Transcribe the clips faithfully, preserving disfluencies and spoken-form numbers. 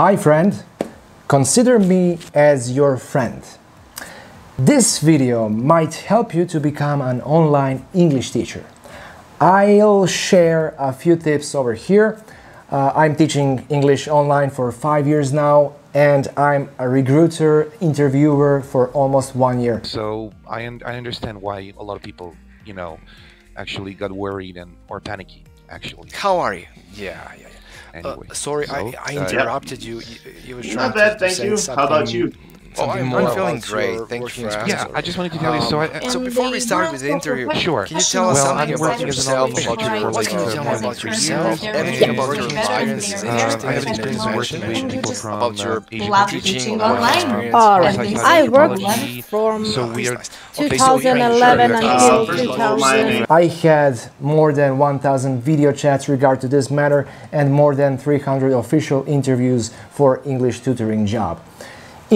Hi friend, consider me as your friend. This video might help you to become an online English teacher. I'll share a few tips over here. Uh, I'm teaching English online for five years now, and I'm a recruiter, interviewer for almost one year. So I, un I understand why a lot of people, you know, actually got worried and or panicky. Actually, how are you? Yeah, yeah. yeah. Anyway, uh, sorry, so, I, I interrupted uh, yeah. you. You, you were trying Not bad, to, to thank you. How about you? Oh, I'm, I'm feeling great. Thank you for asking. Yeah, I just wanted to tell you. So, I, uh, so before we start with the interview, sure. Can you tell us well, something about yourself? About your what can you tell me about yourself? Everything about your experience. Uh, I have experience working with people from about your Asian teaching online. All right, I worked from two thousand eleven until two thousand. I had more than one thousand video chats regard to this matter, and more than three hundred official interviews for English tutoring job.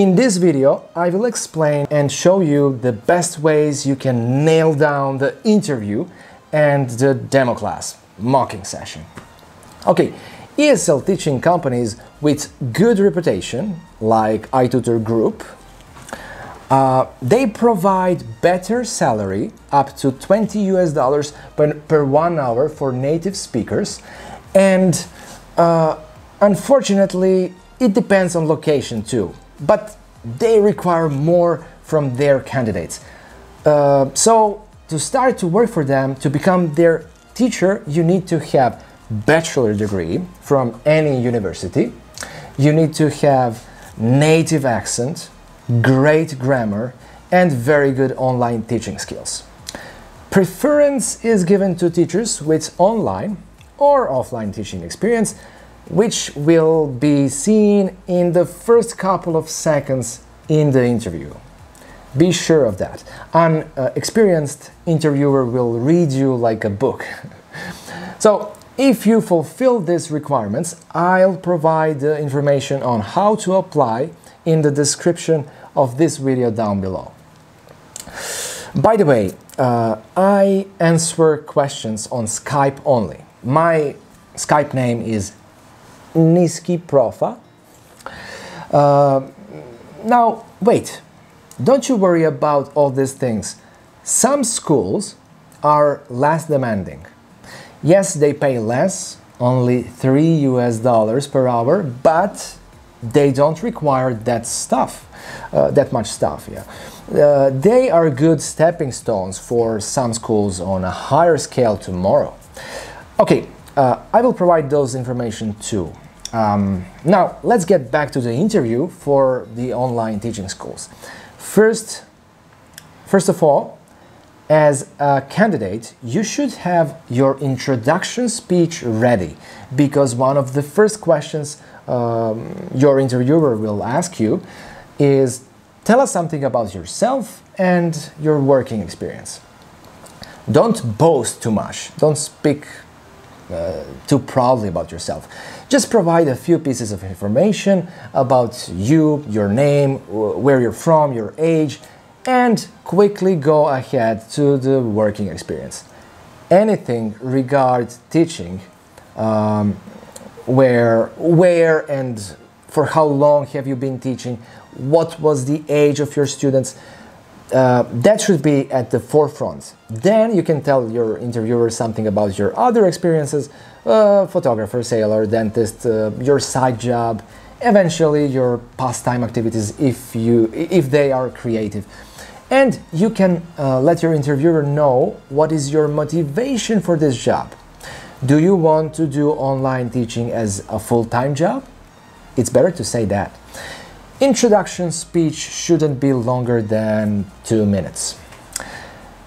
In this video, I will explain and show you the best ways you can nail down the interview and the demo class, mocking session. Okay, E S L teaching companies with good reputation, like iTutor Group, uh, they provide better salary, up to twenty US dollars per, per one hour for native speakers, and uh, unfortunately, it depends on location too. But they require more from their candidates. Uh, so to start to work for them, to become their teacher, you need to have bachelor degree from any university. You need to have native accent, great grammar, and very good online teaching skills. Preference is given to teachers with online or offline teaching experience, which will be seen in the first couple of seconds in the interview. Be sure of that. An uh, experienced interviewer will read you like a book. So, if you fulfill these requirements, I'll provide the information on how to apply in the description of this video down below. By the way, uh, I answer questions on Skype only. My Skype name is Niski Profa. Uh, now, wait, don't you worry about all these things. Some schools are less demanding. Yes, they pay less, only three US dollars per hour, but they don't require that stuff, uh, that much stuff, yeah. Uh, they are good stepping stones for some schools on a higher scale tomorrow. Okay, uh, I will provide those information too. Um, now, let's get back to the interview for the online teaching schools. First, first of all, as a candidate, you should have your introduction speech ready, because one of the first questions um, your interviewer will ask you is, tell us something about yourself and your working experience. Don't boast too much, don't speak Uh, too proudly about yourself. Just provide a few pieces of information about you, your name, where you're from, your age, and quickly go ahead to the working experience. Anything regarding teaching, um, where, where and for how long have you been teaching, what was the age of your students, Uh, that should be at the forefront. Then you can tell your interviewer something about your other experiences, uh, photographer, sailor, dentist, uh, your side job, eventually your pastime activities if, you, if they are creative. And you can uh, let your interviewer know what is your motivation for this job. Do you want to do online teaching as a full-time job? It's better to say that. Introduction speech shouldn't be longer than two minutes.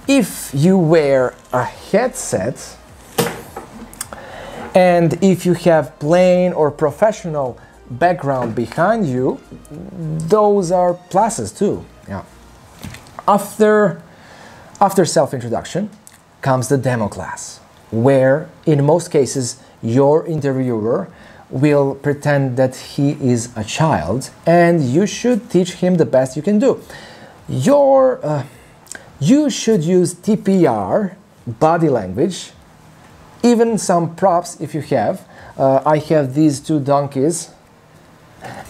If you wear a headset and if you have plain or professional background behind you, those are pluses too. Yeah. After, after self-introduction comes the demo class, where in most cases your interviewer will pretend that he is a child, and you should teach him the best you can do. Your, uh, you should use T P R, body language, even some props if you have. Uh, I have these two donkeys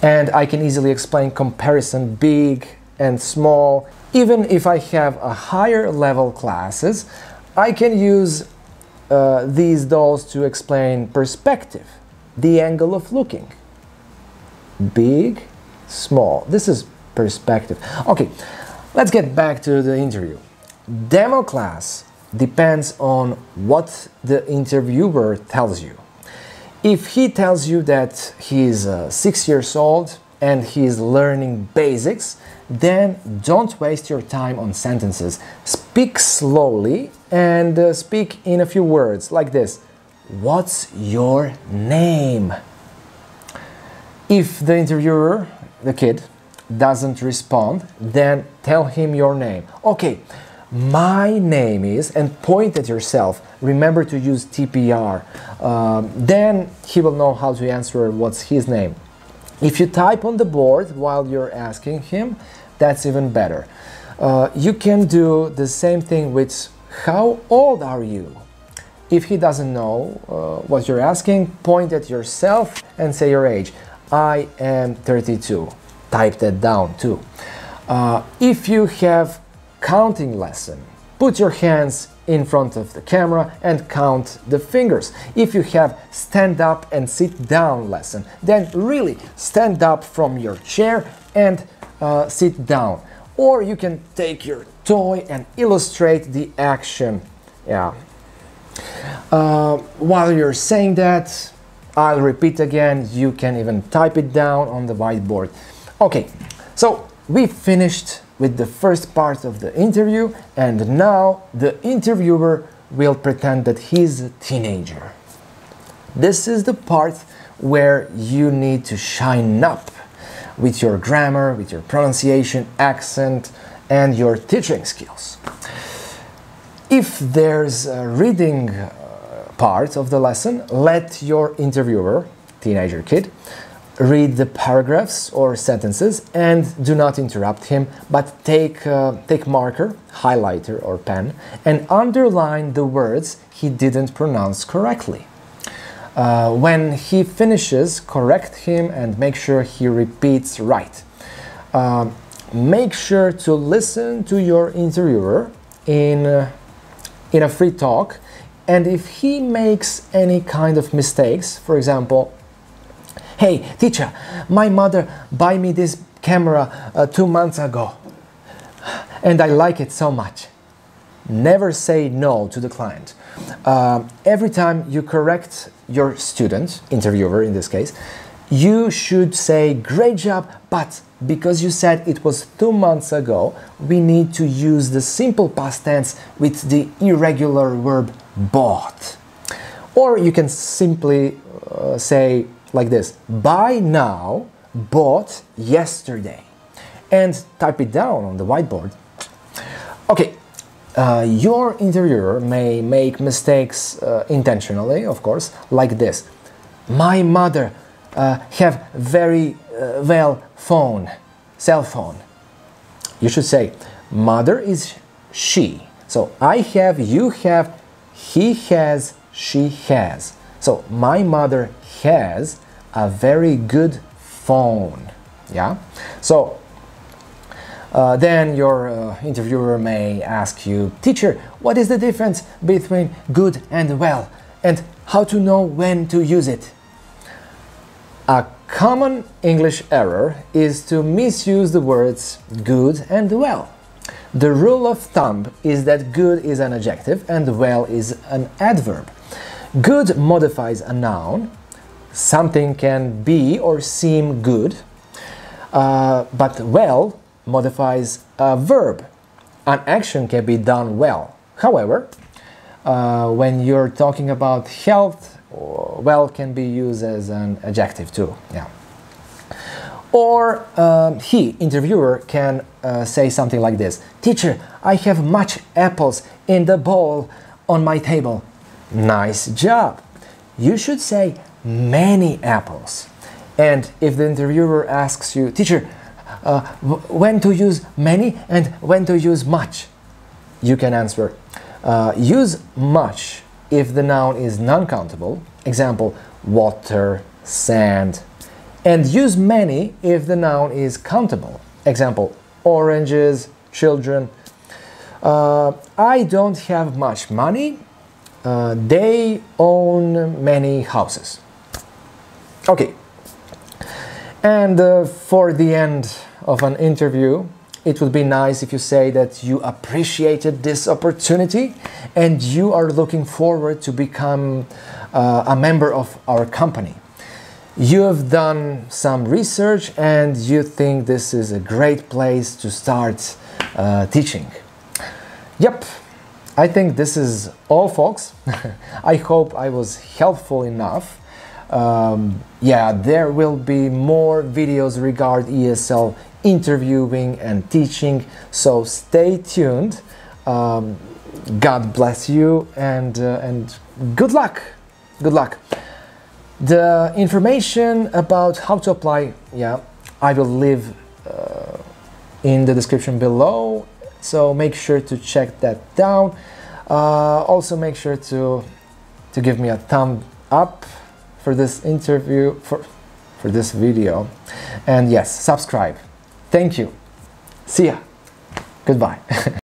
and I can easily explain comparison big and small. Even if I have a higher level classes, I can use uh, these dolls to explain perspective, the angle of looking. Big, small. This is perspective. Okay, let's get back to the interview. Demo class depends on what the interviewer tells you. If he tells you that he is uh, six years old and he is learning basics, then don't waste your time on sentences. Speak slowly and uh, speak in a few words like this. What's your name? If the interviewer, the kid, doesn't respond, then tell him your name. Okay, my name is, and point at yourself. Remember to use T P R. Um, then he will know how to answer what's his name. If you type on the board while you're asking him, that's even better. Uh, you can do the same thing with how old are you? If he doesn't know uh, what you're asking, point at yourself and say your age. I am thirty-two. Type that down too. Uh, if you have counting lesson, put your hands in front of the camera and count the fingers. If you have stand up and sit down lesson, then really stand up from your chair and uh, sit down. Or you can take your toy and illustrate the action. Yeah. Uh, while you're saying that, I'll repeat again. You can even type it down on the whiteboard. Okay, so we finished with the first part of the interview, and now the interviewer will pretend that he's a teenager. This is the part where you need to shine up with your grammar, with your pronunciation, accent, and your teaching skills. If there's a reading part of the lesson, let your interviewer, teenager kid, read the paragraphs or sentences and do not interrupt him, but take, uh, take marker, highlighter or pen and underline the words he didn't pronounce correctly. Uh, when he finishes, correct him and make sure he repeats right. Uh, make sure to listen to your interviewer in, uh, in a free talk, and if he makes any kind of mistakes, for example, hey, teacher, my mother buy me this camera uh, two months ago and I like it so much. Never say no to the client. Uh, every time you correct your student, interviewer in this case, you should say, great job, but because you said it was two months ago, we need to use the simple past tense with the irregular verb bought. Or you can simply uh, say, like this, buy now, bought yesterday, and type it down on the whiteboard. Okay, uh, your interviewer may make mistakes uh, intentionally, of course, like this. My mother uh, have very uh, well phone, cell phone. You should say, mother is she. So I have, you have, he has, she has. So my mother has a very good phone. Yeah. So uh, then your uh, interviewer may ask you, teacher, what is the difference between good and well, and how to know when to use it? A common English error is to misuse the words good and well. The rule of thumb is that good is an adjective and well is an adverb. Good modifies a noun. Something can be or seem good, uh, but well modifies a verb. An action can be done well. However, uh, when you're talking about health, well can be used as an adjective too. Yeah. Or um, he, interviewer, can uh, say something like this. Teacher, I have much apples in the bowl on my table. Nice job. You should say many apples. And if the interviewer asks you, teacher, uh, when to use many and when to use much, you can answer, uh, use much if the noun is non-countable. Example, water, sand. and use many if the noun is countable. Example, oranges, children. Uh, I don't have much money. Uh, they own many houses. Okay. And uh, for the end of an interview, it would be nice if you say that you appreciated this opportunity and you are looking forward to become uh, a member of our company. You have done some research and you think this is a great place to start uh, teaching. Yep, I think this is all, folks. I hope I was helpful enough. Um, yeah, there will be more videos regarding E S L interviewing and teaching, so stay tuned. Um, God bless you, and, uh, and good luck. Good luck. The information about how to apply, yeah, I will leave uh, in the description below, so make sure to check that down. Uh, also make sure to to give me a thumb up for this interview, for for this video, and yes, subscribe. Thank you. See ya. Goodbye.